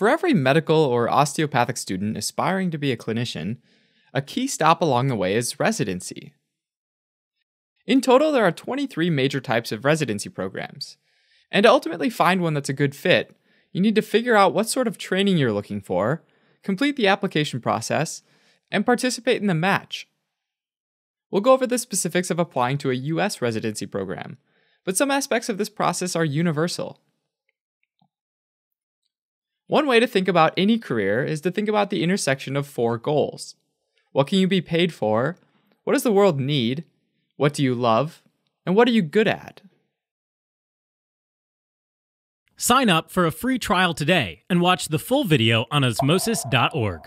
For every medical or osteopathic student aspiring to be a clinician, a key stop along the way is residency. In total, there are 23 major types of residency programs. And to ultimately find one that's a good fit, you need to figure out what sort of training you're looking for, complete the application process, and participate in the match. We'll go over the specifics of applying to a U.S. residency program, but some aspects of this process are universal. One way to think about any career is to think about the intersection of four goals. What can you be paid for? What does the world need? What do you love? And what are you good at? Sign up for a free trial today and watch the full video on osmosis.org.